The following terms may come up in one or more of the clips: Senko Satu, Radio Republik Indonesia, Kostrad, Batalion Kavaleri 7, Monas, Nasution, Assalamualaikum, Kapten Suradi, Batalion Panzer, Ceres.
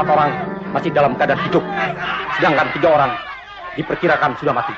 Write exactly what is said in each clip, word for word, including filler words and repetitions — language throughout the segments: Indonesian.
Empat orang masih dalam keadaan hidup, sedangkan tiga orang diperkirakan sudah mati.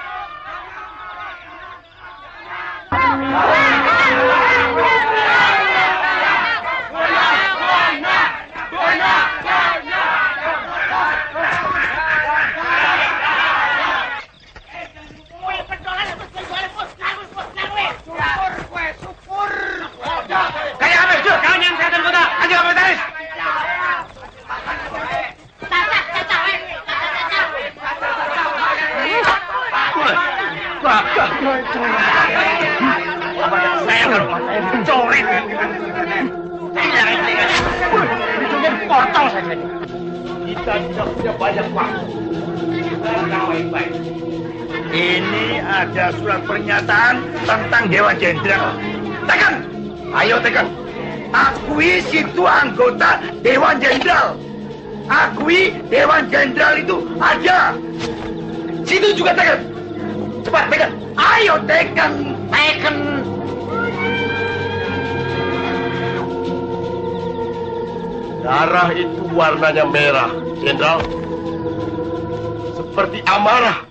Kita tidak punya banyak waktu. Ini ada surat pernyataan tentang Dewan Jenderal. Tekan, ayo tekan. Akui situ anggota Dewan Jenderal. Akui Dewan Jenderal itu ada. Situ juga tekan. Cepat tekan. Ayo tekan, tekan. Darah itu warnanya merah, Jenderal. Seperti amarah.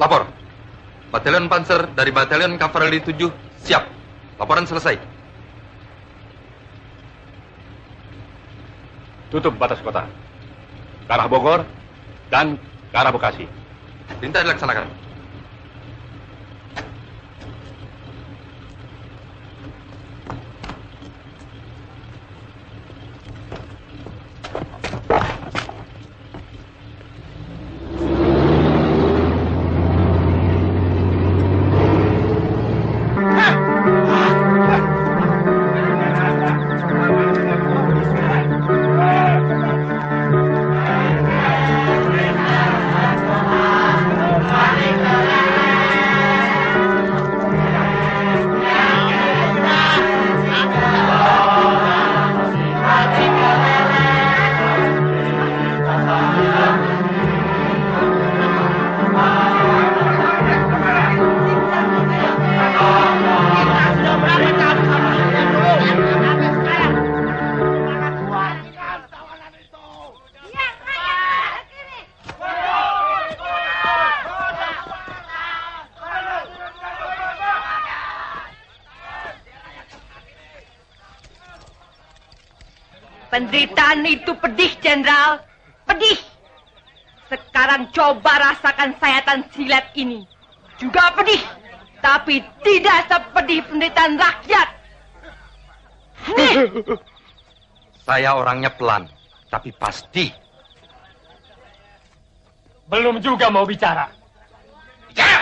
Lapor. Batalion Panzer dari Batalion Kavaleri tujuh siap. Laporan selesai. Tutup batas kota. Ke arah Bogor dan ke arah Bekasi. Perintah dilaksanakan. Penderitaan itu pedih, Jenderal. Pedih. Sekarang coba rasakan sayatan silat ini. Juga pedih. Tapi tidak sepedih penderitaan rakyat. Nih. Saya orangnya pelan, tapi pasti. Belum juga mau bicara. Bicara!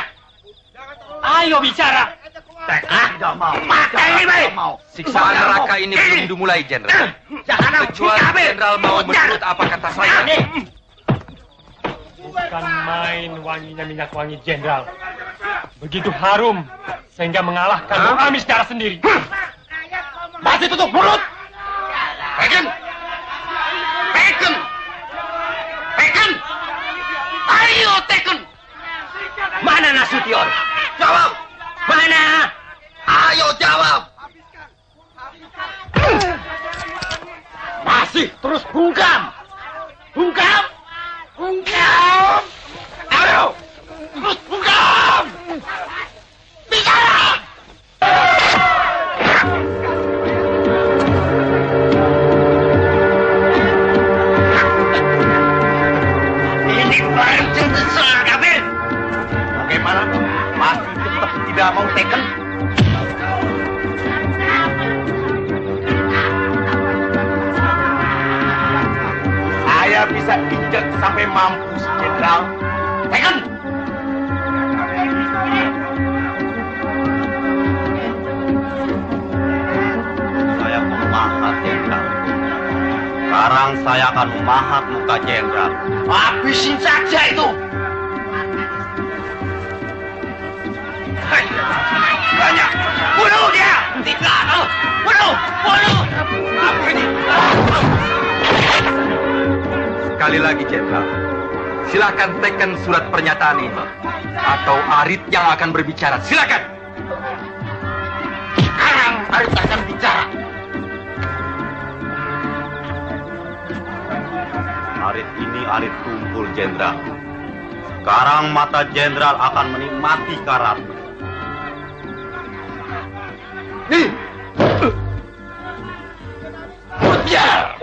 Ayo bicara! Tidak mau. Maka ini mau. Siksaan neraka ini belum dimulai, Jenderal. Kecuali Jenderal mau menurut apa kata saya. Bukan main wanginya minyak wangi, Jenderal. Begitu harum sehingga mengalahkan kami secara sendiri. Masih tutup mulut. Pekan, pekan, pekan. Ayo tekan. Mana Nasution? Jawab. Mana? Ayo jawab. Masih terus bungkam. Bungkam. Bungkam. Ayo. Terus bungkam. Bicara. Ini paling cerdas sekali. Bagaimana? sampai mampus, Jenderal. Tekan! Saya memahat, Jenderal. Sekarang saya akan memahat muka Jenderal. Habisin saja itu! Banyak! Bunuh dia! Tiga! Bunuh! Bunuh! Apa ini? Sekali lagi, Jenderal. Silakan tekan surat pernyataan ini. Atau Arit yang akan berbicara. Silakan! Sekarang Arit akan bicara. Arit ini Arit tumpul, Jenderal. Sekarang mata Jenderal akan menikmati karatnya. Nih! Biar!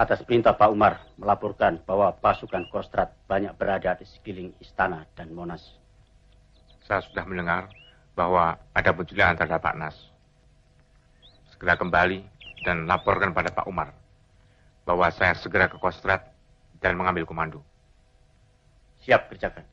Atas perintah Pak Umar melaporkan bahwa pasukan Kostrad banyak berada di sekeliling istana dan Monas. Saya sudah mendengar bahwa ada penculikan terhadap Pak Nas. Segera kembali dan laporkan pada Pak Umar bahwa saya segera ke Kostrad dan mengambil komando. Siap, kerjakan.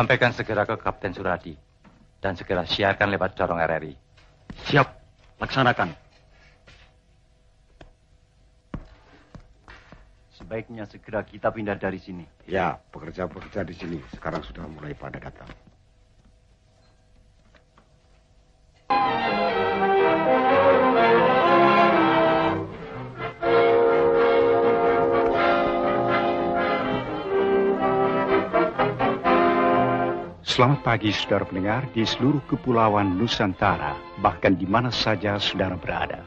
Sampaikan segera ke Kapten Suradi dan segera siarkan lewat corong R R I. Siap, laksanakan. Sebaiknya segera kita pindah dari sini. Ya, pekerja-pekerja di sini sekarang sudah mulai pada datang. Selamat pagi, saudara pendengar, di seluruh kepulauan Nusantara, bahkan di mana saja saudara berada.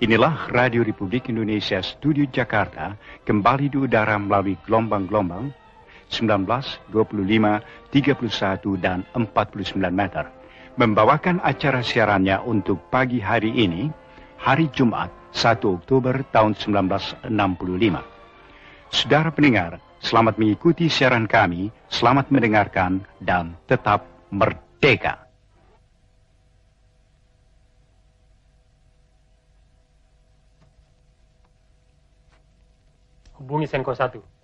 Inilah Radio Republik Indonesia Studio Jakarta, kembali di udara melalui gelombang-gelombang sembilan belas, dua puluh lima, tiga puluh satu, dan empat puluh sembilan meter. Membawakan acara siarannya untuk pagi hari ini, hari Jumat, satu Oktober tahun seribu sembilan ratus enam puluh lima. Saudara pendengar, selamat mengikuti siaran kami, selamat mendengarkan, dan tetap merdeka. Hubungi Senko Satu.